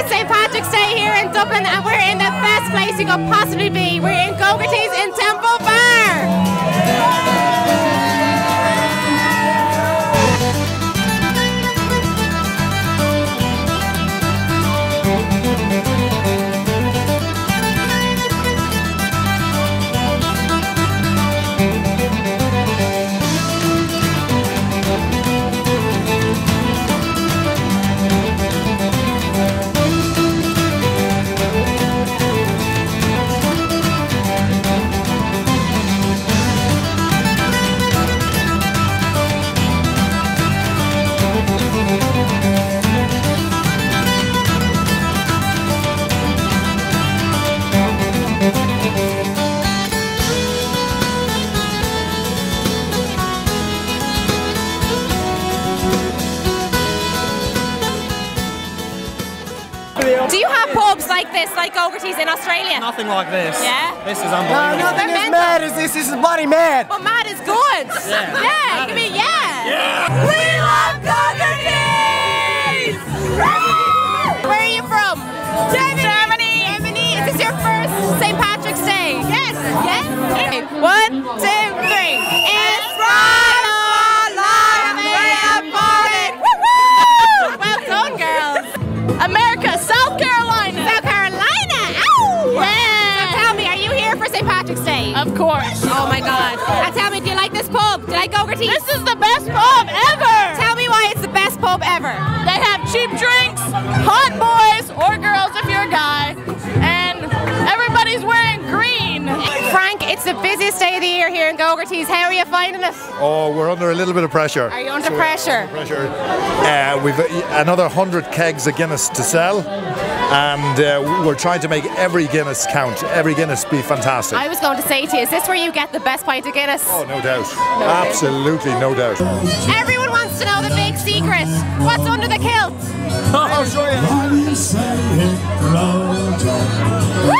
It's St. Patrick's Day here in Dublin and we're in the best place you could possibly be. We're in Gogarty's in Temple Bar. Do you have pubs like this, like Gogarty's in Australia? Nothing like this. Yeah? This is unbelievable. No, nothing as mad as this. This is bloody mad. But mad is good. Yeah. Yeah, give me yeah. Yeah. We love Gogarty's! Where are you from? Germany. Germany. Germany. Is this your first St. Patrick's Day? Yes. Yes? Okay. 1, 2, 3. It's right! Of course. Oh my God. And tell me, do you like this pub? Do you like Gogarty's? This is the best pub ever. Tell me why it's the best pub ever. They have cheap drinks, hot boys or girls if you're a guy, and everybody's wearing green. Frank, it's the busiest day of the year here in Gogarty's. How are you finding it? Oh, we're under a little bit of pressure. Are you under pressure? Under pressure. We've another 100 kegs of Guinness to sell. And we're trying to make every Guinness count, every Guinness be fantastic. I was going to say to you, is this where you get the best pint of Guinness? Oh, no doubt. No Absolutely, no doubt. Everyone wants to know the big secret. What's under the kilt? I'll show you. Woo!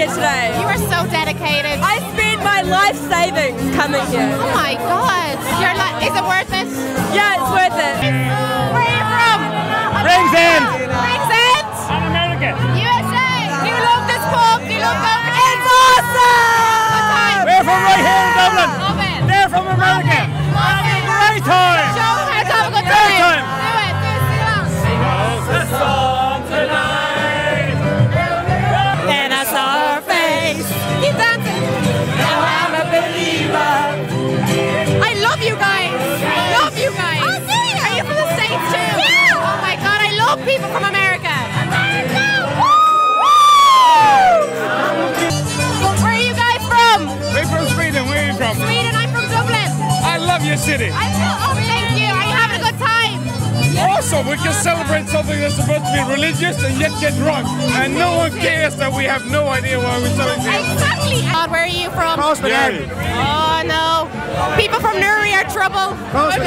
Today. You are so dedicated. I spent my life savings coming here. Oh my God. You're not, is it worth it? Yeah, it's worth it. Where are you from? Ringsend. Ringsend? I'm American. USA. Do you love this pub? Do you love Gogarty? It's awesome! We're from right here in Dublin. Love it. They're from America. Love it. Great time. Show them how to have a good time. Great time. Do it. Do it. Song tonight. People from America. America! Woo! Woo! Where are you guys from? We're from Sweden. Where are you from? Sweden. I'm from Dublin. I love your city. Oh, thank you. Are you having a good time? Awesome. We can celebrate something that's supposed to be religious and yet get drunk. And no one cares that we have no idea why we're celebrating. Exactly. God, where are you from? Crossman. Oh, no. People from Newry are trouble. I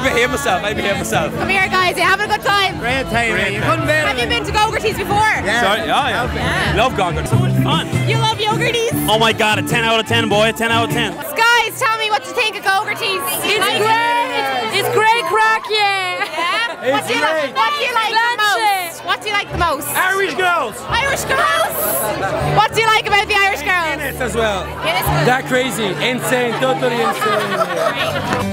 behave myself, I behave myself. Come here guys, you having a good time? Great time. Great time. Have you been to Gogarty's before? Yeah. Sorry, yeah. Love Gogarty's. So much fun. You love Gogarty's? Oh my God, a 10 out of 10 boy, a 10 out of 10. Guys, tell me what you think of Gogarty's. It's like great. It's great crack, yeah. Yeah? What do you like, what do you like the most? What do you like the most? Irish girls. Irish girls? What do you like about the Irish girls? Guinness as well. Guinness. They're crazy, insane, totally insane.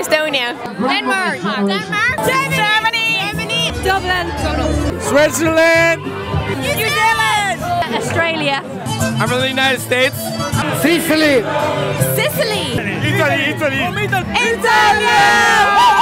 Estonia. Denmark. Denmark. Germany. Germany. Dublin. Switzerland. New Zealand. Australia. I'm from the United States. Sicily. Sicily. Italy. Italy. Italy.